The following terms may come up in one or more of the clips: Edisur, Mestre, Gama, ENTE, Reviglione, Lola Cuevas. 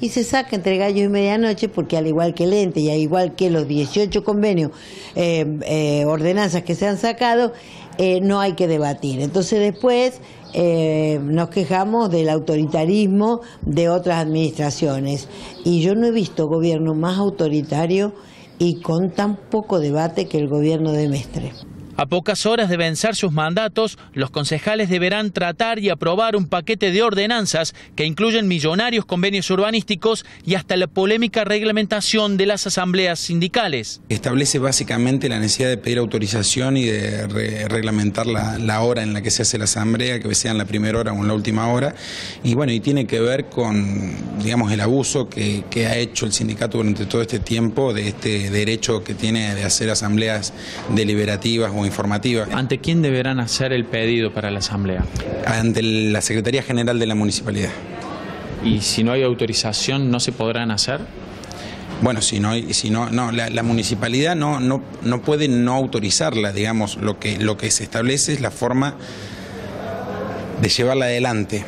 y se saca entre gallos y medianoche, porque al igual que el ente y al igual que los 18 convenios, ordenanzas que se han sacado, no hay que debatir. Entonces después nos quejamos del autoritarismo de otras administraciones, y yo no he visto gobierno más autoritario y con tan poco debate que el gobierno de Mestre. A pocas horas de vencer sus mandatos, los concejales deberán tratar y aprobar un paquete de ordenanzas que incluyen millonarios convenios urbanísticos y hasta la polémica reglamentación de las asambleas sindicales. Establece básicamente la necesidad de pedir autorización y de reglamentar la hora en la que se hace la asamblea, que sea en la primera hora o en la última hora. Y bueno, y tiene que ver con, digamos, el abuso que ha hecho el sindicato durante todo este tiempo de este derecho que tiene de hacer asambleas deliberativas o informativa. ¿Ante quién deberán hacer el pedido para la asamblea? Ante la Secretaría General de la Municipalidad. ¿Y si no hay autorización no se podrán hacer? Bueno, si no, la municipalidad no puede no autorizarla, digamos. Lo que se establece es la forma de llevarla adelante,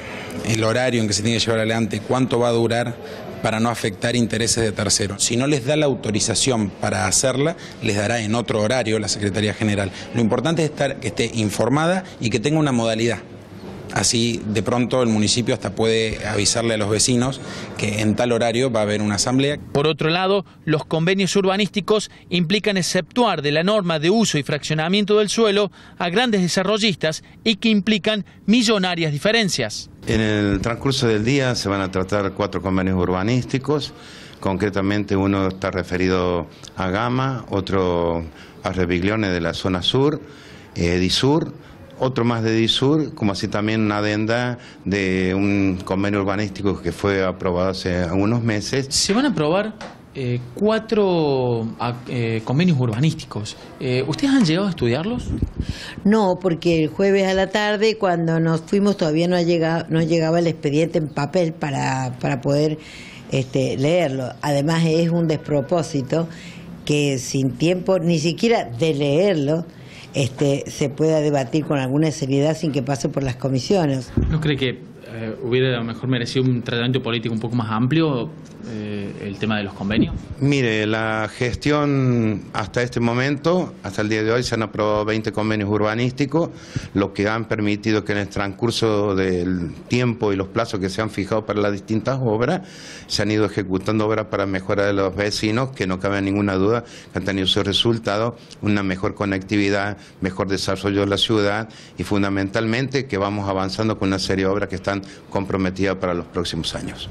el horario en que se tiene que llevar adelante, cuánto va a durar, para no afectar intereses de terceros. Si no les da la autorización para hacerla, les dará en otro horario la Secretaría General. Lo importante es que esté informada y que tenga una modalidad. Así, de pronto, el municipio hasta puede avisarle a los vecinos que en tal horario va a haber una asamblea. Por otro lado, los convenios urbanísticos implican exceptuar de la norma de uso y fraccionamiento del suelo a grandes desarrollistas y que implican millonarias diferencias. En el transcurso del día se van a tratar 4 convenios urbanísticos, concretamente uno está referido a Gama, otro a Reviglione de la zona sur, Edisur, otro más de Edisur, como así también una adenda de un convenio urbanístico que fue aprobado hace unos meses. Se van a aprobar 4 convenios urbanísticos. ¿Ustedes han llegado a estudiarlos? No, porque el jueves a la tarde, cuando nos fuimos, todavía no llegaba el expediente en papel para poder leerlo. Además, es un despropósito que sin tiempo ni siquiera de leerlo se pueda debatir con alguna seriedad sin que pase por las comisiones. ¿No cree que hubiera a lo mejor merecido un tratamiento político un poco más amplio el tema de los convenios? Mire, la gestión hasta este momento, hasta el día de hoy, se han aprobado 20 convenios urbanísticos, lo que han permitido que en el transcurso del tiempo y los plazos que se han fijado para las distintas obras, se han ido ejecutando obras para mejorar a los vecinos, que no cabe ninguna duda que han tenido sus resultados, una mejor conectividad, mejor desarrollo de la ciudad y fundamentalmente que vamos avanzando con una serie de obras que están comprometidas para los próximos años.